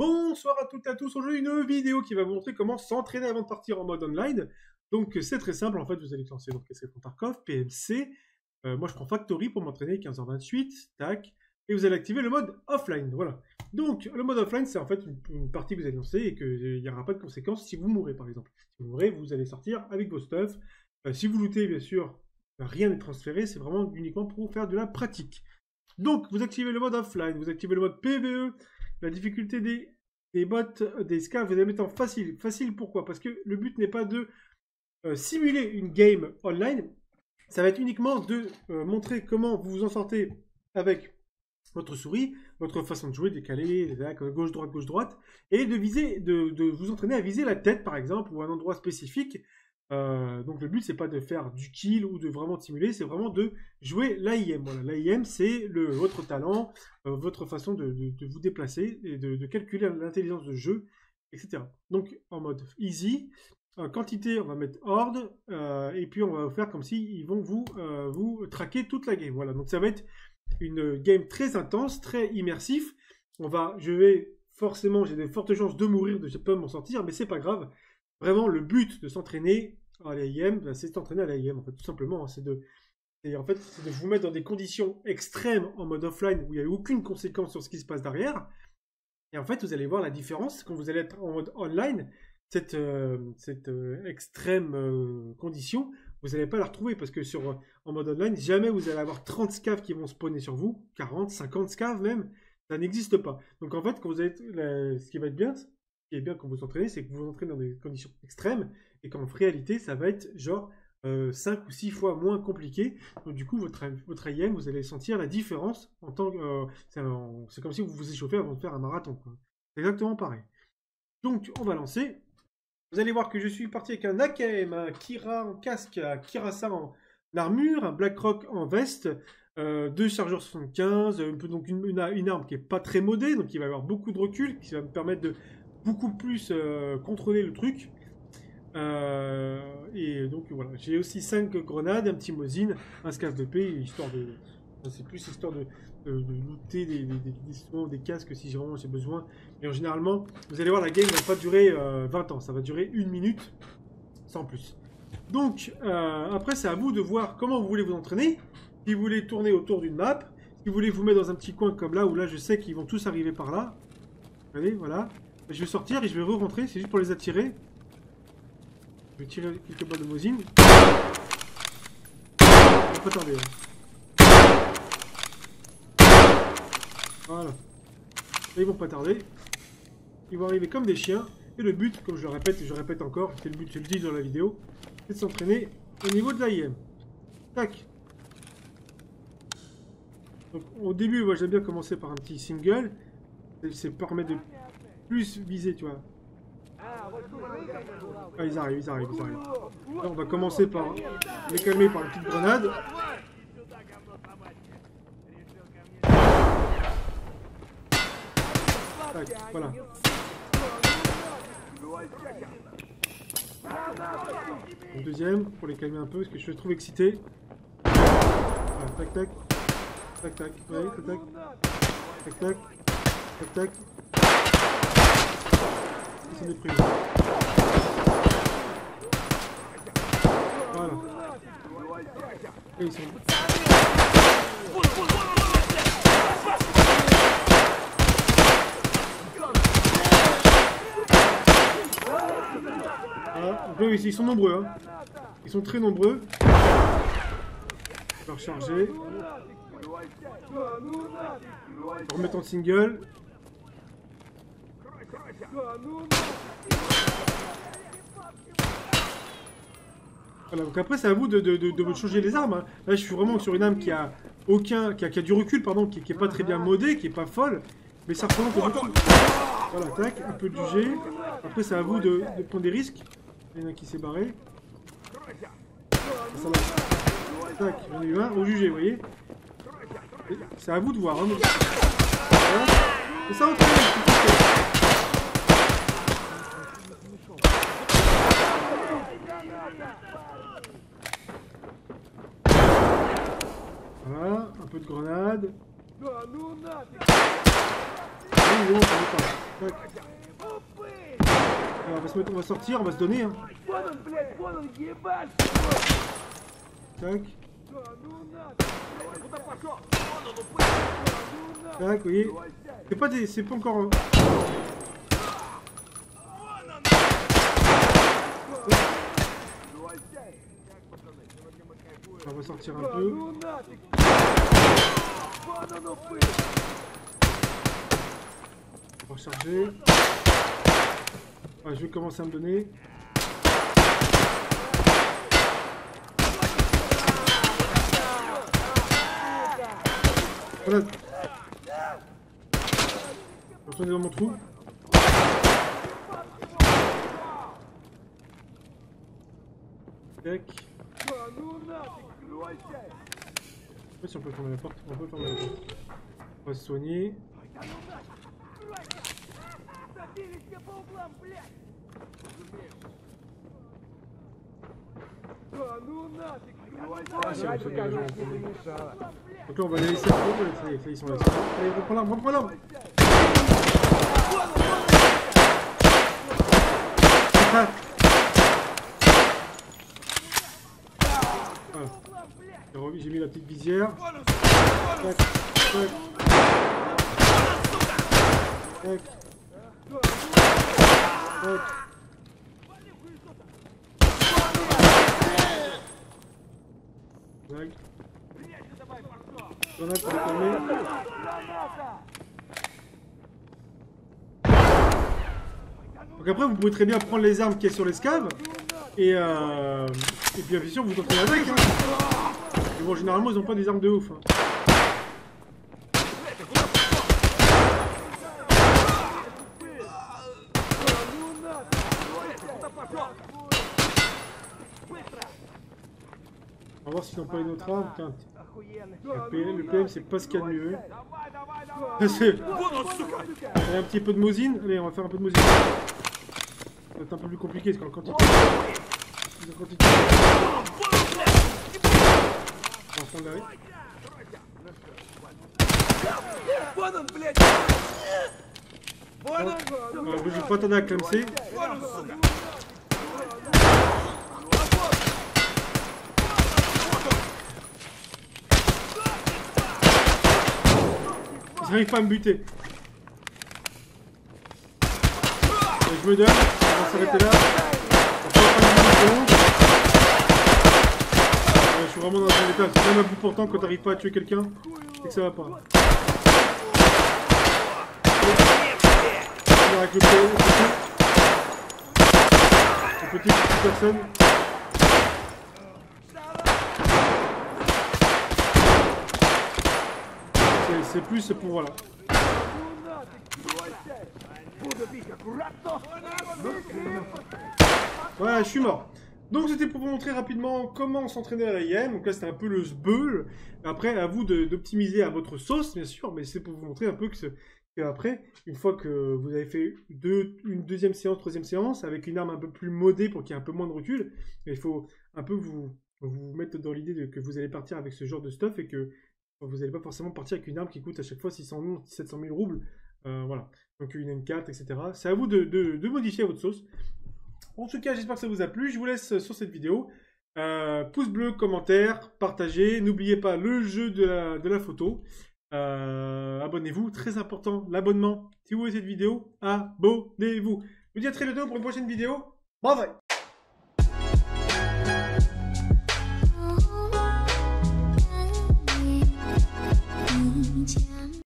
Bonsoir à toutes et à tous, aujourd'hui une vidéo qui va vous montrer comment s'entraîner avant de partir en mode online. Donc c'est très simple, en fait vous allez lancer donc Escape From Tarkov, PMC, moi je prends Factory pour m'entraîner 15h28, tac, et vous allez activer le mode offline, voilà. Donc le mode offline c'est en fait une partie que vous allez lancer et qu'il n'y aura pas de conséquences si vous mourrez par exemple. Si vous mourrez, vous allez sortir avec vos stuff, si vous lootez bien sûr, rien n'est transféré, c'est vraiment uniquement pour faire de la pratique. Donc vous activez le mode offline, vous activez le mode PVE. La difficulté des bots, des scars, vous allez mettre en facile. Facile pourquoi? Parce que le but n'est pas de simuler une game online. Ça va être uniquement de montrer comment vous vous en sortez avec votre souris, votre façon de jouer, décaler, gauche-droite, gauche-droite. Et de viser, de vous entraîner à viser la tête par exemple, ou un endroit spécifique. Donc le but c'est pas de faire du kill ou de vraiment simuler, c'est vraiment de jouer l'AIM. Voilà, l'AIM c'est votre talent, votre façon de vous déplacer et de calculer l'intelligence de jeu, etc. Donc en mode easy, quantité on va mettre horde et puis on va faire comme si ils vont vous traquer toute la game. Voilà, donc ça va être une game très intense, très immersif. J'ai de fortes chances de mourir, de pas m'en sortir, mais c'est pas grave. Vraiment, le but de s'entraîner à l'AIM, c'est s'entraîner à l'AIM, en fait, tout simplement. C'est de vous mettre dans des conditions extrêmes en mode offline où il n'y a aucune conséquence sur ce qui se passe derrière. Et en fait, vous allez voir la différence quand vous allez être en mode online. Cette extrême condition, vous n'allez pas la retrouver parce que en mode online, jamais vous allez avoir 30 scaves qui vont spawner sur vous, 40, 50 scaves même, ça n'existe pas. Donc en fait, quand vous êtes, ce qui va être bien, quand vous entraînez, c'est que vous entraînez dans des conditions extrêmes et qu'en réalité, ça va être genre 5 ou 6 fois moins compliqué. Donc du coup, votre AIM, vous allez sentir la différence en tant que... c'est comme si vous vous échauffez avant de faire un marathon, quoi. C'est exactement pareil. Donc, on va lancer. Vous allez voir que je suis parti avec un AKM, un Kira en casque, un Kira en armure, un Blackrock en veste, deux chargeurs 75, donc une arme qui n'est pas très modée, donc il va y avoir beaucoup de recul, qui va me permettre de beaucoup plus contrôler le truc, et donc voilà, j'ai aussi 5 grenades, un petit Mosin, un scaf de paix, histoire de, c'est plus histoire de looter des casques si vraiment j'ai besoin, et généralement vous allez voir la game va pas durer 20 ans, ça va durer 1 minute sans plus. Donc après c'est à vous de voir comment vous voulez vous entraîner, si vous voulez tourner autour d'une map, si vous voulez vous mettre dans un petit coin comme là, où là je sais qu'ils vont tous arriver par là, regardez, voilà. Je vais sortir et je vais re-rentrer, c'est juste pour les attirer. Je vais tirer quelques balles de Mosin. On peut tomber. Voilà. Là, ils vont pas tarder. Ils vont arriver comme des chiens. Et le but, comme je le répète et je répète encore, c'est le but, je le dis dans la vidéo, c'est de s'entraîner au niveau de l'AIM. Tac. Donc au début, moi j'aime bien commencer par un petit single. C'est permet de plus visé, tu vois. Ah, ils arrivent. Alors, on va commencer par les calmer par une petite grenade. Tac, voilà. Le deuxième, pour les calmer un peu, parce que je suis trop excité. Voilà, tac, tac. Tac, tac. Ouais, tac, tac. Tac, tac. Tac, tac. Ils sont déprimés. Voilà. Et ils sont... Voilà. Donc là, ils sont nombreux, hein. Ils sont très nombreux. On va recharger. On remet en single. Voilà, donc après c'est à vous de changer les armes, hein. Là je suis vraiment sur une arme qui a du recul, pardon, qui est pas très bien modée, qui est pas folle, mais ça représente beaucoup. Voilà, tac, un peu de G. Après c'est à vous de prendre des risques. Il y en a qui s'est barré. Ça va. Tac, j'en ai eu un, au jugé, vous voyez. C'est à vous de voir, hein. Et ça rentre. Voilà, un peu de grenade. Ouais. Alors, on va se mettre, on va sortir, on va se donner. Hein. Tac. Tac, oui. C'est pas des, c'est pas encore. On va sortir un peu. Recharger. Ouais, je vais commencer à me donner. Voilà. Je retourne dans mon trou. Tac. Je sais pas si on peut fermer la porte, on peut fermer la porte. On va se soigner. Donc là on va les laisser à fond, ils sont là. Allez, reprends l'arme, reprends l'arme. Voilà. J'ai mis la petite visière. Tac, tac. Tac. Tac. Tac. Grenade pour fermer. Donc après vous pouvez très bien prendre les armes qu'il y a sur l'escave et puis bien sûr vous continuez avec hein. Mais bon généralement ils ont pas des armes de ouf hein. On va voir s'ils n'ont pas une autre arme. Tiens. Le PM c'est pas ce qu'il y a de mieux. Allez, un petit peu de Mosin. Allez, on va faire un peu de Mosin. Ça va être un peu plus compliqué parce qu'en quantité. On va prendre l'arrêt. Je vais pas tarder à clamser. J'arrive pas à me buter. Je me donne. On va s'arrêter là. Je suis vraiment dans un état. C'est même un bout portant quand t'arrives pas à tuer quelqu'un et que ça va pas. Avec le petit, petite personne. C'est plus pour voilà. Voilà, je suis mort. Donc c'était pour vous montrer rapidement comment s'entraîner à l'AKM. Donc là c'était un peu le sbeul. Après à vous d'optimiser à votre sauce bien sûr, mais c'est pour vous montrer un peu que après, une fois que vous avez fait une deuxième séance, troisième séance, avec une arme un peu plus modée pour qu'il y ait un peu moins de recul, il faut un peu vous mettre dans l'idée que vous allez partir avec ce genre de stuff et que vous n'allez pas forcément partir avec une arme qui coûte à chaque fois 600 000, 700 000 roubles. Voilà. Donc une M4, etc. C'est à vous de modifier votre sauce. En tout cas, j'espère que ça vous a plu. Je vous laisse sur cette vidéo. Pouce bleu, commentaire, partagez. N'oubliez pas le jeu de la photo. Abonnez-vous. Très important, l'abonnement. Si vous voyez cette vidéo, abonnez-vous. Je vous dis à très bientôt pour une prochaine vidéo. Bye bye.